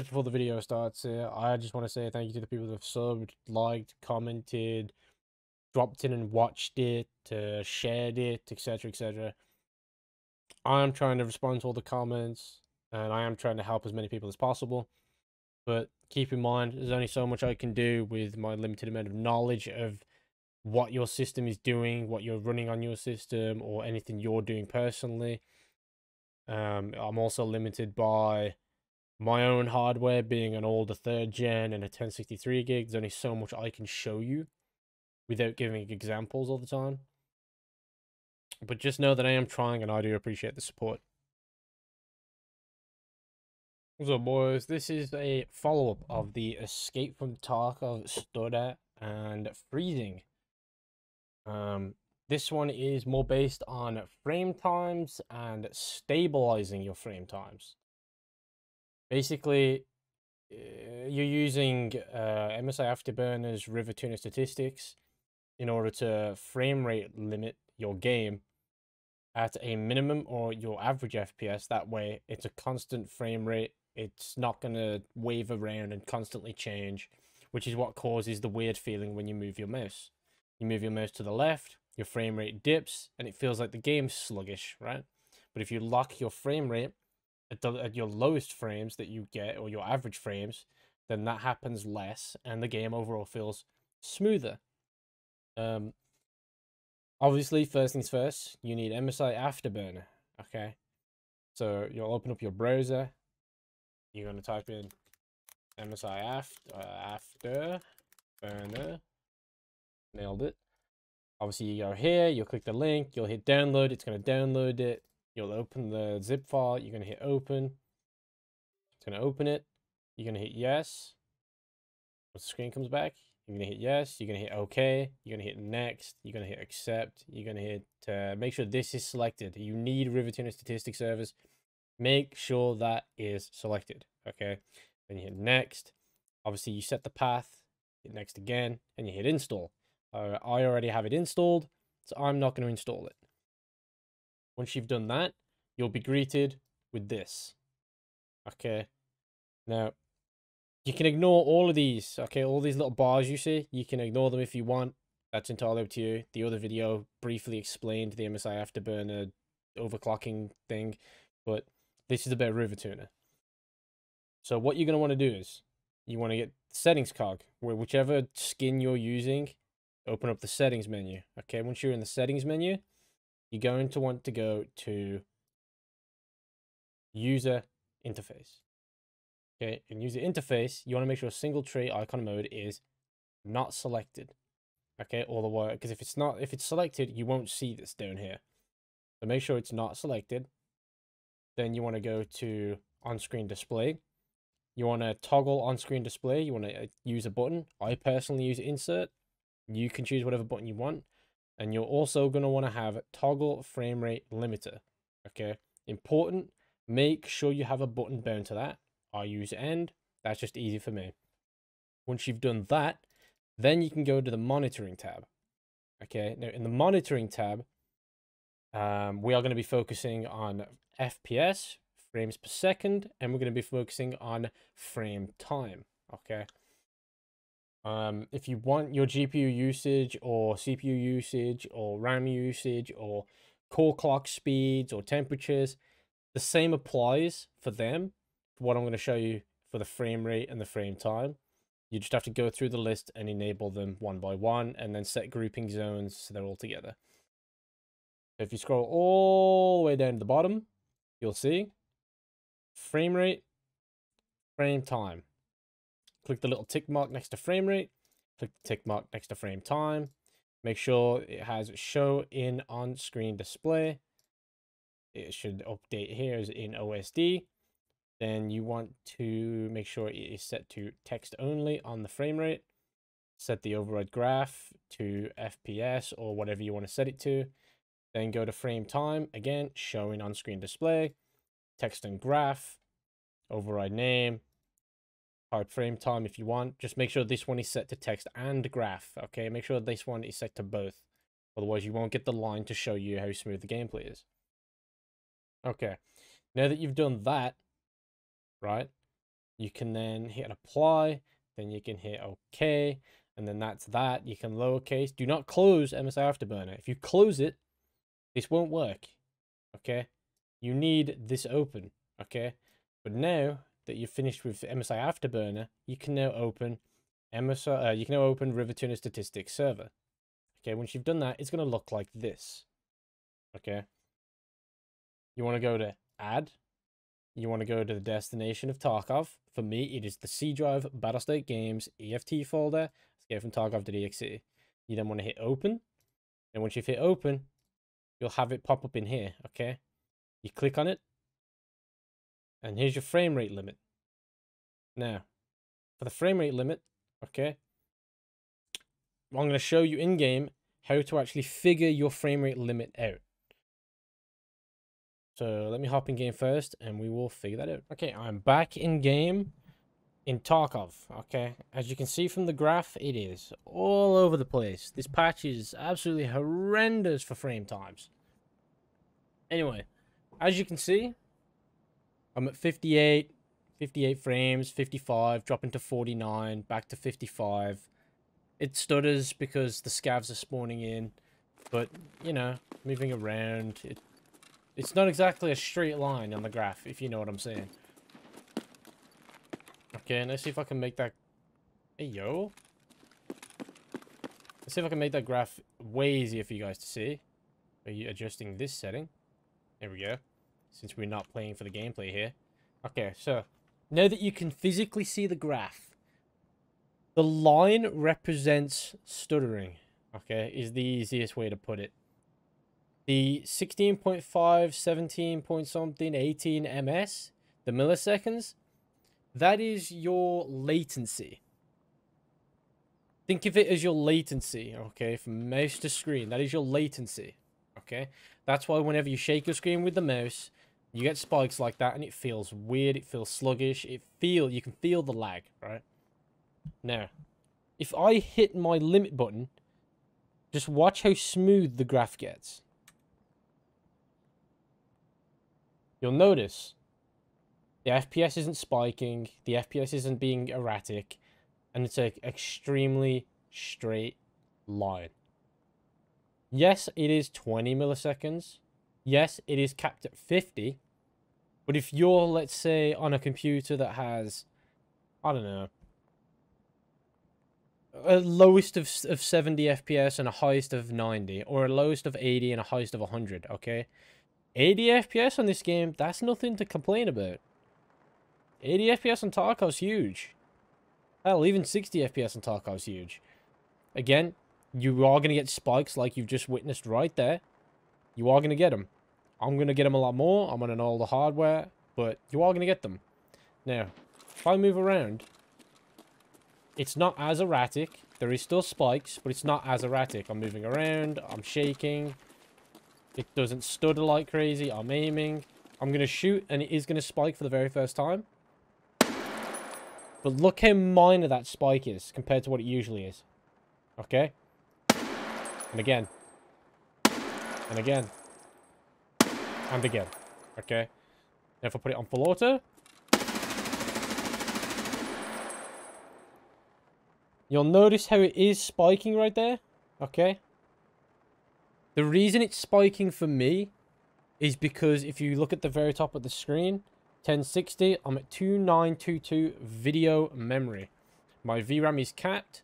just before the video starts, I just want to say thank you to the people that have subbed, liked, commented, dropped in and watched it, shared it, etc, etc. I am trying to respond to all the comments, and I am trying to help as many people as possible. But keep in mind, there's only so much I can do with my limited amount of knowledge of what your system is doing, what you're running on your system, or anything you're doing personally. I'm also limited by my own hardware being an older 3rd gen and a 1063 gig. There's only so much I can show you without giving examples all the time. But just know that I am trying, and I do appreciate the support. What's up, boys? This is a follow-up of the Escape from Tarkov Stutter and Freezing. This one is more based on frame times and stabilizing your frame times. Basically, you're using MSI Afterburner's RivaTuner Statistics in order to frame rate limit your game at a minimum or your average FPS. That way, it's a constant frame rate. It's not going to wave around and constantly change, which is what causes the weird feeling when you move your mouse. You move your mouse to the left, your frame rate dips, and it feels like the game's sluggish, right? But if you lock your frame rate at your lowest frames that you get, or your average frames, then that happens less, and the game overall feels smoother. Obviously, first things first, you need MSI Afterburner, okay? So you'll open up your browser. You're going to type in MSI Afterburner. Nailed it. Obviously, you go here, you'll click the link, you'll hit download, it's going to download it. You'll open the zip file, you're going to hit open. It's going to open it. You're going to hit yes. Once the screen comes back, you're going to hit yes, you're going to hit OK, you're going to hit next, you're going to hit accept, you're going to hit make sure this is selected. You need RivaTuner Statistics Service. Make sure that is selected, okay? Then you hit next. Obviously, you set the path, hit next again, and you hit install. I already have it installed, so I'm not going to install it. Once you've done that, you'll be greeted with this. Okay. Now, you can ignore all of these. Okay, all these little bars you see, you can ignore them if you want. That's entirely up to you. The other video briefly explained the MSI Afterburner overclocking thing, but this is about RivaTuner. So what you're going to want to do is, you want to get settings cog, where whichever skin you're using, open up the settings menu. Okay, once you're in the settings menu, you're going to want to go to user interface. Okay, in user interface, you want to make sure single tray icon mode is not selected. Okay, all the way, because if it's not, if it's selected, you won't see this down here. So make sure it's not selected. Then you want to go to on-screen display. You want to toggle on-screen display. You want to use a button. I personally use insert. You can choose whatever button you want, and you're also going to want to have toggle frame rate limiter. Okay, important, make sure you have a button bound to that. I use end, that's just easy for me. Once you've done that, then you can go to the monitoring tab. Okay, now in the monitoring tab, we are going to be focusing on FPS, frames per second, and we're going to be focusing on frame time. Okay. If you want your GPU usage or CPU usage or RAM usage or core clock speeds or temperatures, the same applies for them, for what I'm going to show you for the frame rate and the frame time. You just have to go through the list and enable them one by one, and then set grouping zones so they're all together. If you scroll all the way down to the bottom, you'll see frame rate, frame time. Click the little tick mark next to frame rate, click the tick mark next to frame time. Make sure it has show in on-screen display. It should update here as in OSD. Then you want to make sure it is set to text only on the frame rate. Set the override graph to FPS or whatever you want to set it to. Then go to frame time, again, showing on-screen display, text and graph, override name, type frame time if you want. Just make sure this one is set to text and graph, okay? Make sure this one is set to both. Otherwise, you won't get the line to show you how smooth the gameplay is. Okay, now that you've done that, right, You can then hit apply, then you can hit OK, and then that's that. You can lowercase. Do not close MSI Afterburner. If you close it, this won't work, okay? You need this open, okay? But now that you're finished with MSI Afterburner, you can now open RivaTuner Statistics server. Okay, once you've done that, it's going to look like this. Okay. You want to go to add. You want to go to the destination of Tarkov. For me, it is the C drive, Battlestate Games, EFT folder, Escape from Tarkov to DXC. You then want to hit open. And once you've hit open, you'll have it pop up in here. Okay. You click on it. And here's your frame rate limit. Now, for the frame rate limit, okay, I'm going to show you in game how to actually figure your frame rate limit out. So let me hop in game first and we will figure that out. Okay, I'm back in game in Tarkov. Okay, as you can see from the graph, it is all over the place. This patch is absolutely horrendous for frame times. Anyway, as you can see, I'm at 58 frames, 55, dropping to 49, back to 55. It stutters because the scavs are spawning in, but, you know, moving around, it's not exactly a straight line on the graph, if you know what I'm saying. Okay, and let's see if I can make that... Hey, yo! Let's see if I can make that graph way easier for you guys to see. Are you adjusting this setting? There we go. Since we're not playing for the gameplay here. Okay, so now that you can physically see the graph, the line represents stuttering, okay, is the easiest way to put it. The 16.5, 17 point something, 18 ms, the milliseconds, that is your latency. Think of it as your latency, okay, from mouse to screen. That is your latency, okay? That's why whenever you shake your screen with the mouse, you get spikes like that, and it feels weird, it feels sluggish, you can feel the lag, right? Now, if I hit my limit button, just watch how smooth the graph gets. You'll notice the FPS isn't spiking, the FPS isn't being erratic, and it's an extremely straight line. Yes, it is 20 milliseconds. Yes, it is capped at 50, but if you're, let's say, on a computer that has, I don't know, a lowest of 70 FPS and a highest of 90, or a lowest of 80 and a highest of 100, okay? 80 FPS on this game, that's nothing to complain about. 80 FPS on Tarkov's huge. Hell, even 60 FPS on Tarkov's huge. Again, you are going to get spikes like you've just witnessed right there. You are going to get them. I'm going to get them a lot more. I'm on an older hardware, but you are going to get them. Now, if I move around, it's not as erratic. There is still spikes, but it's not as erratic. I'm moving around. I'm shaking. It doesn't stutter like crazy. I'm aiming. I'm going to shoot, and it is going to spike for the very first time. But look how minor that spike is compared to what it usually is. Okay? And again. And again. And again. Okay. Now if I put it on full auto, you'll notice how it is spiking right there. Okay. The reason it's spiking for me is because if you look at the very top of the screen, 1060, I'm at 2922 video memory. My VRAM is capped.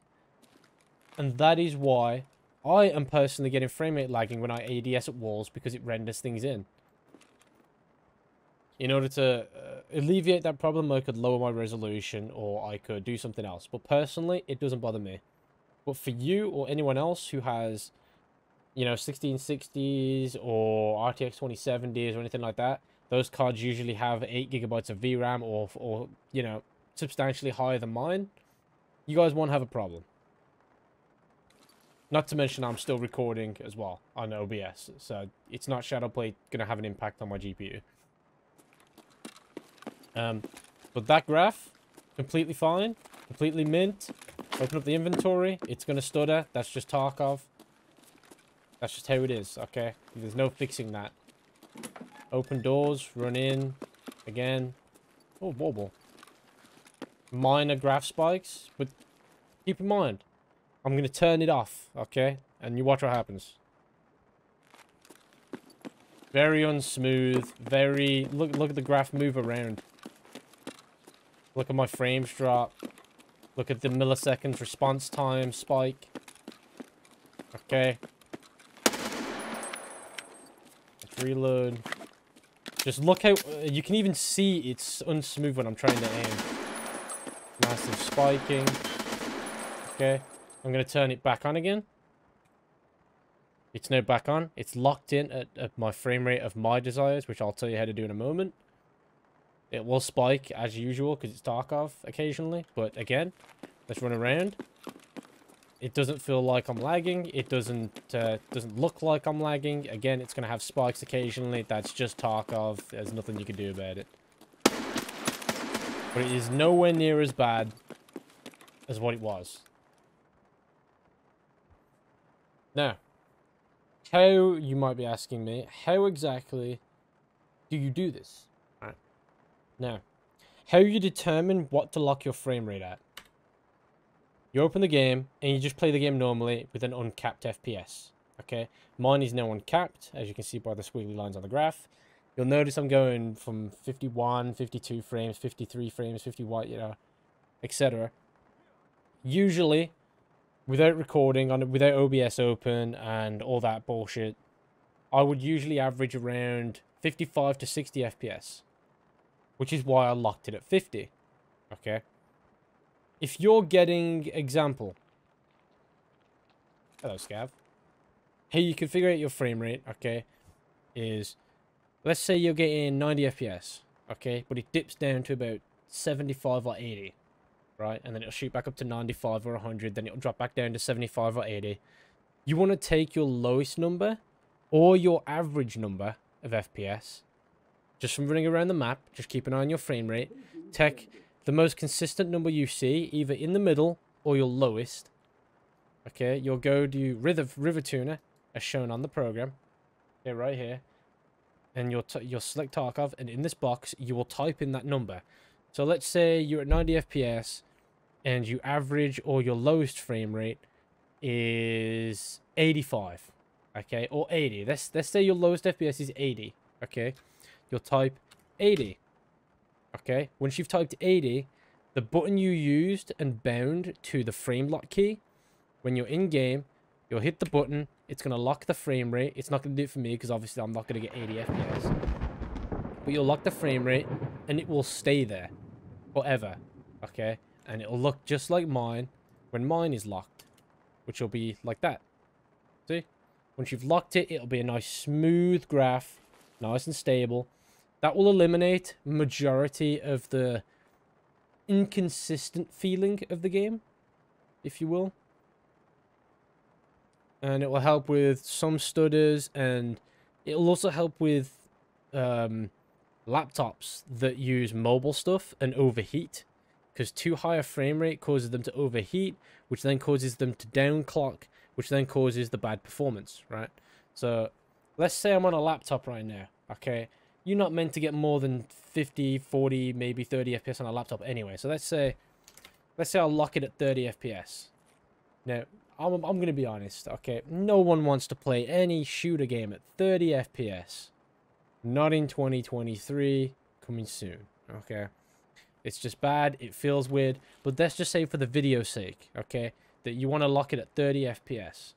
And that is why I am personally getting frame rate lagging when I ADS at walls, because it renders things in. In order to alleviate that problem, I could lower my resolution or I could do something else. But personally, it doesn't bother me. But for you or anyone else who has, you know, 1660s or RTX 2070s or anything like that, those cards usually have 8 GB of VRAM or you know, substantially higher than mine. You guys won't have a problem. Not to mention I'm still recording as well on OBS, so it's not Shadowplay going to have an impact on my GPU. But that graph, completely fine, completely mint. Open up the inventory, it's going to stutter, that's just Tarkov. That's just how it is, okay? There's no fixing that. Open doors, run in, again. Oh, wobble. minor graph spikes, but keep in mind, I'm going to turn it off, okay? And you watch what happens. Very unsmooth, very... Look at the graph move around. Look at my frames drop. Look at the milliseconds response time spike. Okay. Let's reload. Just look how... you can even see it's unsmooth when I'm trying to aim. Massive spiking. Okay. I'm going to turn it back on again. It's now back on. It's locked in at my frame rate of my desires, which I'll tell you how to do in a moment. It will spike as usual because it's Tarkov occasionally. But again, let's run around. It doesn't feel like I'm lagging. It doesn't look like I'm lagging. Again, it's going to have spikes occasionally. That's just Tarkov. There's nothing you can do about it. But it is nowhere near as bad as what it was. Now, how, you might be asking me, how exactly do you do this? Right. Now, how you determine what to lock your frame rate at. You open the game, and you just play the game normally with an uncapped FPS, okay? Mine is now uncapped, as you can see by the squiggly lines on the graph. You'll notice I'm going from 51, 52 frames, 53 frames, 51, you know, etc. Usually, without recording, without OBS open and all that bullshit, I would usually average around 55 to 60 FPS, which is why I locked it at 50, okay? If you're getting, example, hello Scav, here you configure out your frame rate, okay, is, let's say you're getting 90 FPS, okay, but it dips down to about 75 or 80. Right, and then it'll shoot back up to 95 or 100, then it'll drop back down to 75 or 80. You want to take your lowest number or your average number of FPS, just from running around the map, just keep an eye on your frame rate, take the most consistent number you see, either in the middle or your lowest. Okay, you'll go to RivaTuner, as shown on the program, okay, right here, and you'll select Tarkov, and in this box, you will type in that number. So let's say you're at 90 FPS, and your average or your lowest frame rate is 85, okay, or 80. Let's say your lowest FPS is 80, okay. You'll type 80, okay. Once you've typed 80, the button you used and bound to the frame lock key, when you're in game, you'll hit the button. It's going to lock the frame rate. It's not going to do it for me because obviously I'm not going to get 80 FPS. But you'll lock the frame rate, and it will stay there forever, okay? And it'll look just like mine when mine is locked, which will be like that. See? Once you've locked it, it'll be a nice smooth graph, nice and stable. That will eliminate majority of the inconsistent feeling of the game, if you will. And it will help with some stutters, and it'll also help with laptops that use mobile stuff and overheat, because too high a frame rate causes them to overheat, which then causes them to downclock, which then causes the bad performance, right? So let's say I'm on a laptop right now, okay? You're not meant to get more than 50, 40, maybe 30 FPS on a laptop anyway. So let's say I'll lock it at 30 FPS. Now, I'm going to be honest, okay? No one wants to play any shooter game at 30 FPS. Not in 2023, coming soon, okay? It's just bad, it feels weird, but let's just say for the video's sake, okay, that you want to lock it at 30 FPS.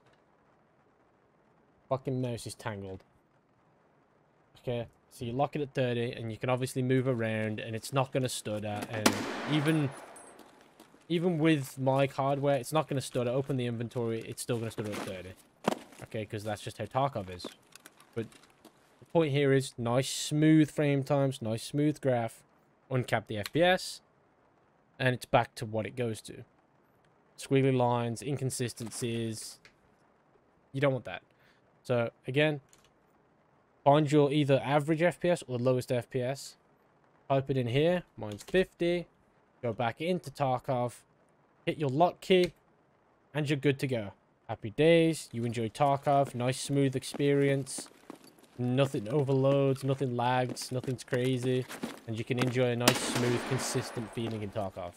Fucking mouse is tangled. Okay, so you lock it at 30, and you can obviously move around, and it's not going to stutter, and even with my hardware, it's not going to stutter. Open the inventory, it's still going to stutter at 30. Okay, because that's just how Tarkov is. But the point here is nice smooth frame times, nice smooth graph, uncap the FPS, and it's back to what it goes to. Squiggly lines, inconsistencies, you don't want that. So again, find your either average FPS or lowest FPS, type it in here, mine's 50, go back into Tarkov, hit your lock key, and you're good to go. Happy days, you enjoy Tarkov, nice smooth experience. Nothing overloads, nothing lags, nothing's crazy, and you can enjoy a nice, smooth, consistent feeling in Tarkov.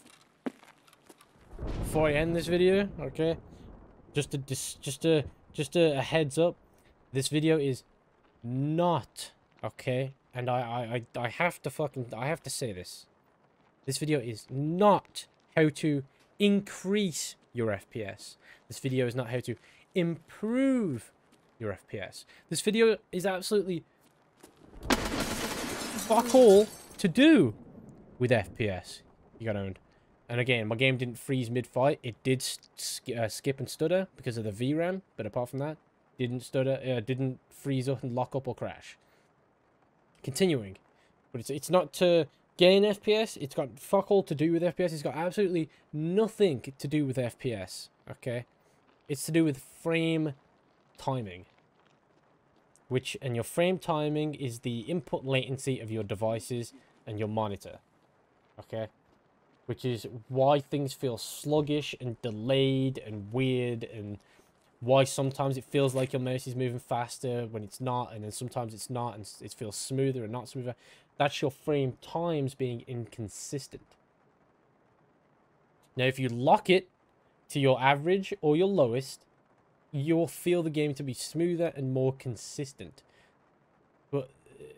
before I end this video, okay? Just a heads up. This video is not okay, and I have to say this. This video is not how to increase your FPS. This video is not how to improve your FPS. This video is absolutely fuck all to do with FPS. You got owned. And again, my game didn't freeze mid-fight. It did skip and stutter because of the VRAM, but apart from that, didn't stutter, didn't freeze up and lock up or crash. Continuing, but it's not to gain FPS. It's got fuck all to do with FPS. It's got absolutely nothing to do with FPS. Okay, it's to do with frame timing, which and your frame timing is the input latency of your devices and your monitor. Okay. Which is why things feel sluggish and delayed and weird, and why sometimes it feels like your mouse is moving faster when it's not, and then sometimes it's not, and it feels smoother and not smoother. That's your frame times being inconsistent. Now, if you lock it to your average or your lowest, you'll feel the game to be smoother and more consistent. But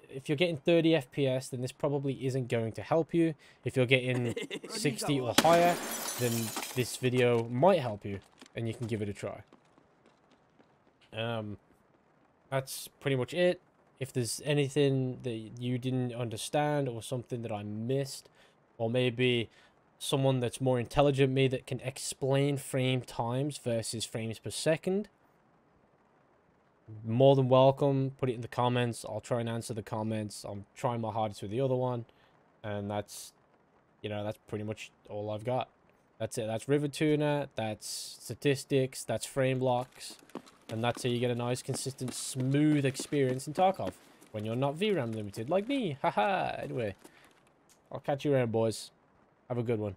if you're getting 30 FPS, then this probably isn't going to help you. If you're getting 60 or higher, then this video might help you, and you can give it a try. That's pretty much it. If there's anything that you didn't understand or something that I missed, or maybe someone that's more intelligent than me that can explain frame times versus frames per second, more than welcome. Put it in the comments. I'll try and answer the comments. I'm trying my hardest with the other one, and that's, you know, that's pretty much all I've got. That's it. That's RivaTuner, that's statistics, that's frame locks, and that's how you get a nice, consistent, smooth experience in Tarkov when you're not VRAM limited like me. Haha. Anyway, I'll catch you around, boys. Have a good one.